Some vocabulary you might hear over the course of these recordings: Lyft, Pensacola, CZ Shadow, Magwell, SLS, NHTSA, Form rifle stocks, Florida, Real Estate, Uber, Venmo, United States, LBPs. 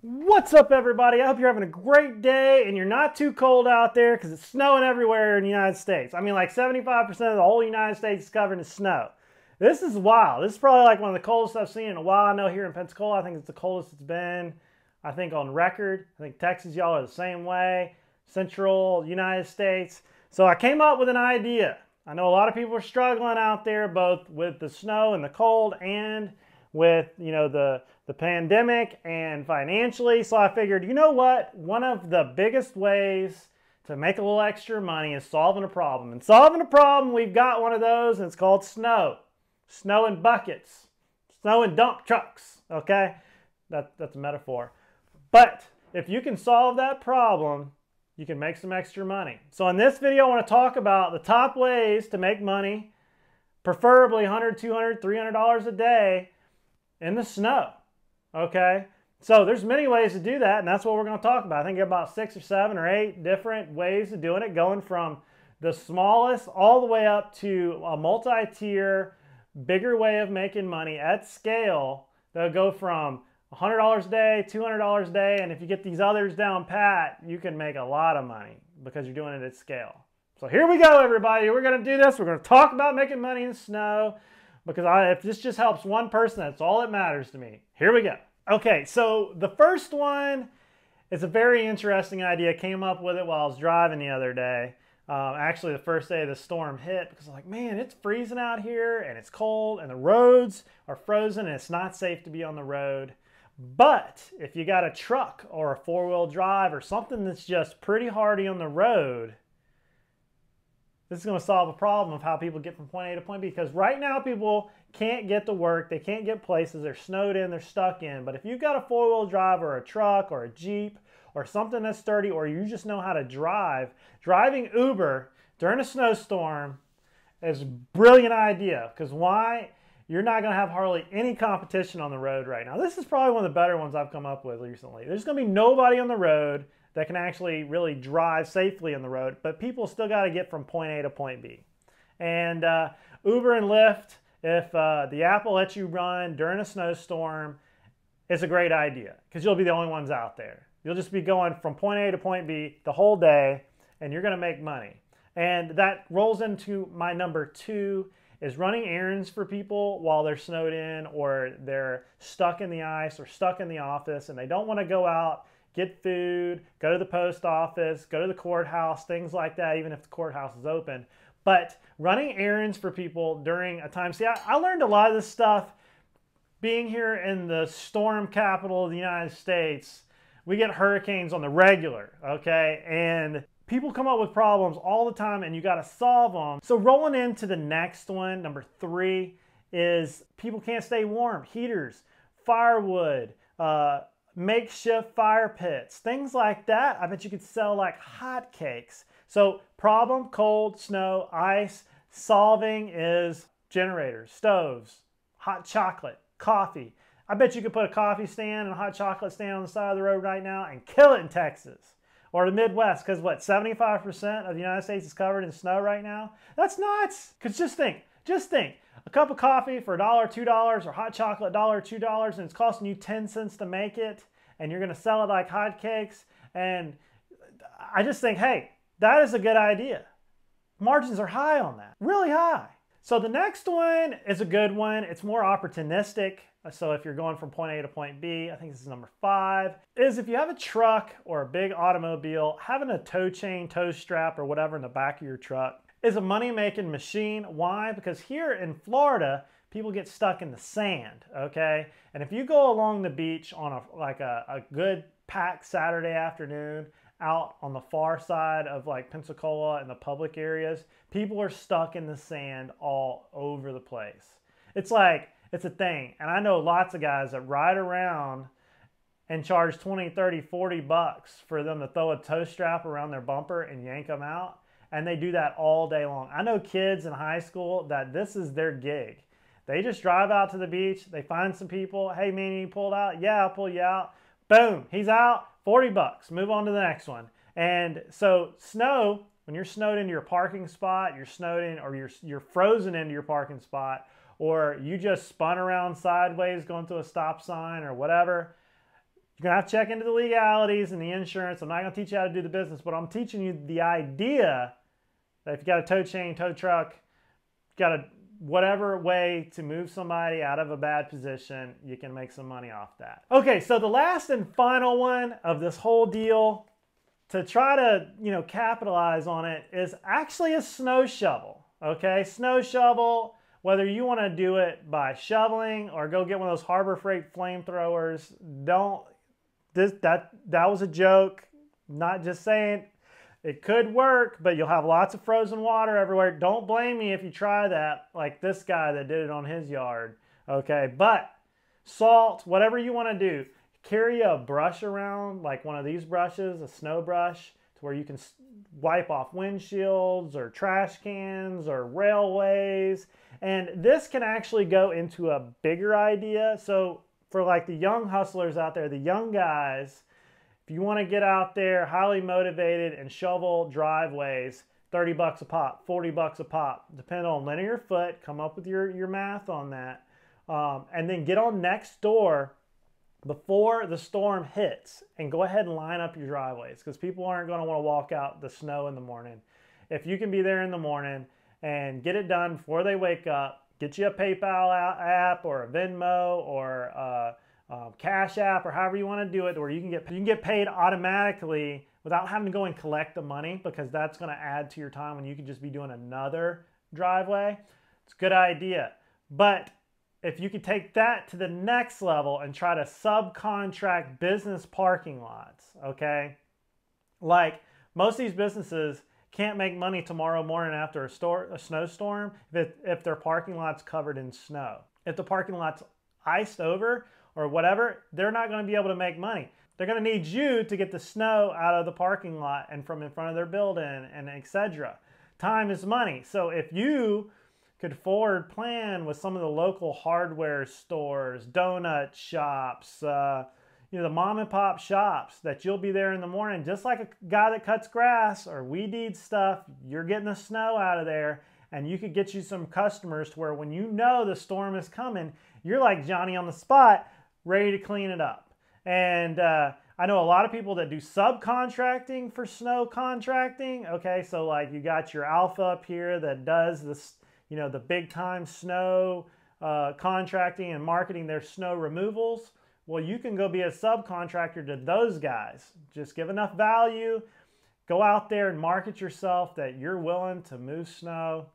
What's up, everybody? I hope you're having a great day and you're not too cold out there, because it's snowing everywhere in the United States. I mean, like 75% of the whole United States is covered in snow. This is wild. This is probably like one of the coldest I've seen in a while. I know here in Pensacola, I think it's the coldest it's been, I think, on record. I think Texas, y'all are the same way. Central United States. So I came up with an idea. I know a lot of people are struggling out there, both with the snow and the cold and with, you know, the pandemic and financially. So I figured, you know what? One of the biggest ways to make a little extra money is solving a problem. And solving a problem, we've got one of those, and it's called snow. Snow in buckets. Snow in dump trucks, okay? That's a metaphor. But if you can solve that problem, you can make some extra money. So in this video, I want to talk about the top ways to make money, preferably $100, $200, $300 a day, in the snow, okay? So there's many ways to do that, and that's what we're going to talk about. I think about 6 or 7 or 8 different ways of doing it, going from the smallest all the way up to a multi-tier, bigger way of making money at scale. They'll go from $100 a day, $200 a day, and if you get these others down pat, you can make a lot of money because you're doing it at scale. So here we go, everybody. We're going to do this. We're going to talk about making money in the snow. Because if this just helps one person, that's all that matters to me. Here we go. Okay, so the first one is a very interesting idea. I came up with it while I was driving the other day. Actually, the first day the storm hit, because I'm like, man, it's freezing out here, and it's cold, and the roads are frozen, and it's not safe to be on the road. But if you got a truck or a four-wheel drive or something that's just pretty hardy on the road, this is going to solve a problem of how people get from point A to point B, because right now people can't get to work, they can't get places, they're snowed in, they're stuck in. But if you've got a four-wheel drive or a truck or a Jeep or something that's sturdy, or you just know how to drive, driving Uber during a snowstorm is a brilliant idea, because why? You're not going to have hardly any competition on the road right now. This is probably one of the better ones I've come up with recently. There's going to be nobody on the road that can actually really drive safely on the road, but people still got to get from point A to point B. And Uber and Lyft, if the app will let you run during a snowstorm, it's a great idea, because you'll be the only ones out there. You'll just be going from point A to point B the whole day, and you're going to make money. And that rolls into my number 2, is running errands for people while they're snowed in, or they're stuck in the ice or stuck in the office, and they don't want to go out, get food, go to the post office, go to the courthouse, things like that, even if the courthouse is open. But running errands for people during a time. See, I learned a lot of this stuff being here in the storm capital of the United States. We get hurricanes on the regular, okay? And people come up with problems all the time, and you got to solve them. So rolling into the next one, number 3, is people can't stay warm. Heaters, firewood, makeshift fire pits, things like that. I bet you could sell like hotcakes. So problem, cold, snow, ice, solving is generators, stoves, hot chocolate, coffee. I bet you could put a coffee stand and a hot chocolate stand on the side of the road right now and kill it in Texas or the Midwest, because what, 75% of the United States is covered in snow right now? That's nuts. Because just think. A cup of coffee for $1, $2, or hot chocolate $1, $2, and it's costing you 10 cents to make it, and you're going to sell it like hotcakes. And I just think, hey, that is a good idea. Margins are high on that, really high. So the next one is a good one. It's more opportunistic. So if you're going from point A to point B, I think this is number 5, is if you have a truck or a big automobile, having a tow chain, tow strap, or whatever in the back of your truck is a money-making machine. Why? Because here in Florida, people get stuck in the sand, okay? And if you go along the beach on a good packed Saturday afternoon out on the far side of like Pensacola and the public areas, people are stuck in the sand all over the place. It's like, it's a thing. And I know lots of guys that ride around and charge 20, 30, 40 bucks for them to throw a tow strap around their bumper and yank them out. And they do that all day long. I know kids in high school that this is their gig. They just drive out to the beach. They find some people. Hey, man, you pulled out? Yeah, I'll pull you out. Boom, he's out. 40 bucks. Move on to the next one. And so snow, when you're snowed into your parking spot, you're snowed in, or you're frozen into your parking spot, or you just spun around sideways going through a stop sign or whatever, You're going to have to check into the legalities and the insurance. I'm not going to teach you how to do the business, but I'm teaching you the idea that if you got a tow chain, tow truck, got a whatever way to move somebody out of a bad position, you can make some money off that. Okay, so the last and final one of this whole deal to try to, you know, capitalize on it is actually a snow shovel. Okay, snow shovel, whether you want to do it by shoveling or go get one of those Harbor Freight flamethrowers, don't. That was a joke, not just saying it could work, but you'll have lots of frozen water everywhere. Don't blame me if you try that, like this guy that did it on his yard, okay? But salt, whatever you want to do, carry a brush around, like one of these brushes, a snow brush, to where you can wipe off windshields or trash cans or railways. And this can actually go into a bigger idea. So for like the young hustlers out there, the young guys, if you want to get out there highly motivated and shovel driveways, 30 bucks a pop, 40 bucks a pop, depending on linear foot, come up with your math on that. And then get on Nextdoor before the storm hits and go ahead and line up your driveways, because people aren't going to want to walk out the snow in the morning. If you can be there in the morning and get it done before they wake up, get you a PayPal app or a Venmo or a Cash App or however you want to do it, where you can get paid automatically without having to go and collect the money, because that's going to add to your time when you could just be doing another driveway. It's a good idea. But if you could take that to the next level and try to subcontract business parking lots, okay? Like most of these businesses can't make money tomorrow morning after a snowstorm if their parking lot's covered in snow. If the parking lot's iced over or whatever, they're not going to be able to make money. They're going to need you to get the snow out of the parking lot and from in front of their building and etc. Time is money. So if you could forward plan with some of the local hardware stores, donut shops, you know, the mom and pop shops, that you'll be there in the morning, just like a guy that cuts grass or weed eats stuff, you're getting the snow out of there, and you could get you some customers to where when you know the storm is coming, you're like Johnny on the spot, ready to clean it up. And I know a lot of people that do subcontracting for snow contracting. Okay, so like you got your alpha up here that does this, you know, the big time snow contracting and marketing their snow removals. Well, you can go be a subcontractor to those guys. Just give enough value, go out there and market yourself that you're willing to move snow.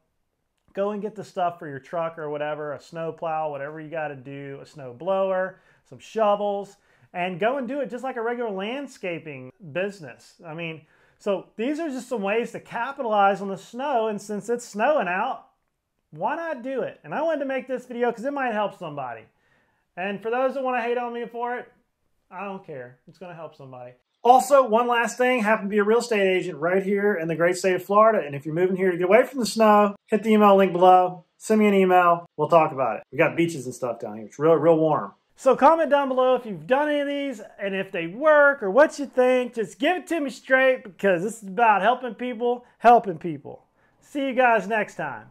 Go and get the stuff for your truck or whatever, a snow plow, whatever you got to do, a snow blower, some shovels, and go and do it just like a regular landscaping business. I mean, so these are just some ways to capitalize on the snow, and since it's snowing out, why not do it? And I wanted to make this video because it might help somebody. And for those that want to hate on me for it, I don't care. It's going to help somebody. Also, one last thing, I happen to be a real estate agent right here in the great state of Florida. And if you're moving here to get away from the snow, hit the email link below. Send me an email. We'll talk about it. We got beaches and stuff down here. It's real, real warm. So comment down below if you've done any of these and if they work or what you think. Just give it to me straight, because this is about helping people helping people. See you guys next time.